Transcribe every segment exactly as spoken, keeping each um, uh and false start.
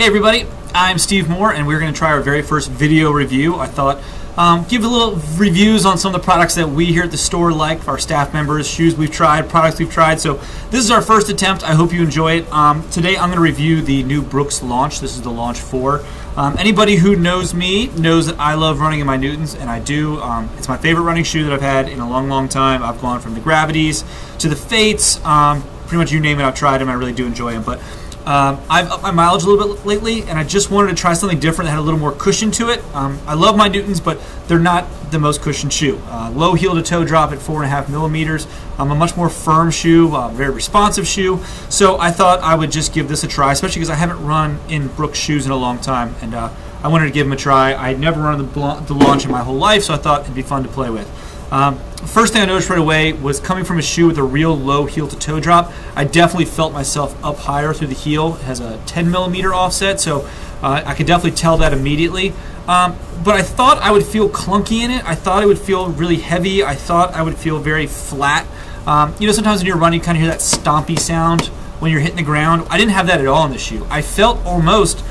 Hey everybody, I'm Steve Moore and we're going to try our very first video review. I thought um, give a little reviews on some of the products that we here at the store like, our staff members, shoes we've tried, products we've tried. So this is our first attempt. I hope you enjoy it. Um, today I'm going to review the new Brooks Launch. This is the Launch four. Um, anybody who knows me knows that I love running in my Newtons, and I do. Um, it's my favorite running shoe that I've had in a long, long time. I've gone from the Gravities to the Fates. Um, pretty much you name it, I've tried them. I really do enjoy them. But Um, I've upped my mileage a little bit lately, and I just wanted to try something different that had a little more cushion to it. Um, I love my Newtons, but they're not the most cushioned shoe. Uh, low heel to toe drop at four and a half millimeters. I'm um, a much more firm shoe, uh, very responsive shoe. So I thought I would just give this a try, especially because I haven't run in Brooks shoes in a long time, and uh, I wanted to give them a try. I had never run the, the Launch in my whole life, so I thought it'd be fun to play with. Um, first thing I noticed right away was coming from a shoe with a real low heel to toe drop, I definitely felt myself up higher through the heel. It has a ten millimeter offset, so uh, I could definitely tell that immediately. Um, but I thought I would feel clunky in it. I thought it would feel really heavy. I thought I would feel very flat. Um, you know, sometimes when you're running, you kind of hear that stompy sound when you're hitting the ground. I didn't have that at all in the shoe. I felt almost,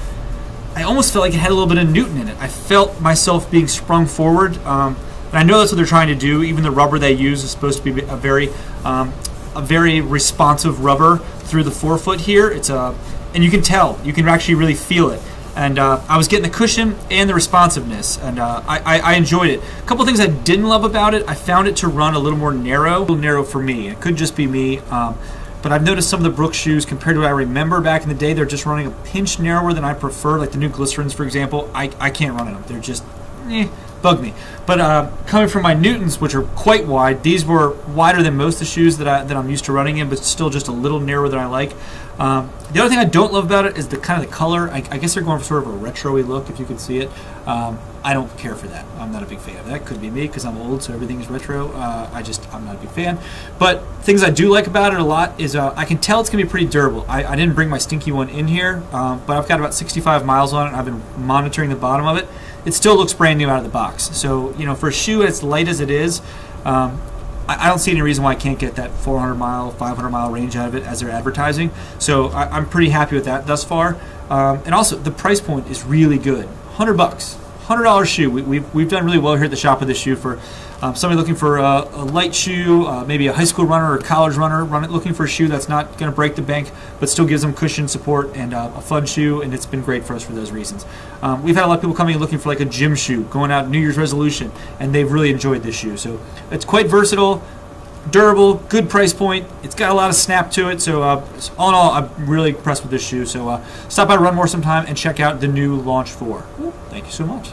I almost felt like it had a little bit of Newton in it. I felt myself being sprung forward. Um, And I know that's what they're trying to do. Even the rubber they use is supposed to be a very, um, a very responsive rubber through the forefoot here. It's a, and you can tell, you can actually really feel it. And uh, I was getting the cushion and the responsiveness, and uh, I, I, I enjoyed it. A couple things I didn't love about it: I found it to run a little more narrow, a little narrow for me. It could just be me, um, but I've noticed some of the Brooks shoes compared to what I remember back in the day, they're just running a pinch narrower than I prefer. Like the new Glycerins, for example, I, I can't run in them. They're just, eh. Bug me. But uh, coming from my Newtons, which are quite wide, these were wider than most of the shoes that, I, that I'm used to running in, but still just a little narrower than I like. Um, the other thing I don't love about it is the kind of the color. I, I guess they're going for sort of a retro-y look, if you can see it. Um, I don't care for that. I'm not a big fan of that. Could be me because I'm old, so everything is retro. Uh, I just, I'm not a big fan. But things I do like about it a lot is uh, I can tell it's going to be pretty durable. I, I didn't bring my stinky one in here, um, but I've got about sixty-five miles on it, and I've been monitoring the bottom of it. It still looks brand new out of the box. So, you know, for a shoe as light as it is, um, I, I don't see any reason why I can't get that four hundred mile, five hundred mile range out of it as they're advertising. So I, I'm pretty happy with that thus far. Um, and also, the price point is really good. one hundred bucks. one hundred dollar shoe. We, we've, we've done really well here at the shop with this shoe for um, somebody looking for a, a light shoe, uh, maybe a high school runner or a college runner run it, looking for a shoe that's not going to break the bank but still gives them cushion support and uh, a fun shoe, and it's been great for us for those reasons. Um, we've had a lot of people coming in looking for like a gym shoe, going out New Year's resolution, and they've really enjoyed this shoe. So it's quite versatile, durable, good price point. It's got a lot of snap to it, so uh, all in all, I'm really impressed with this shoe. So uh, stop by Run Moore sometime and check out the new Launch four. Thank you so much.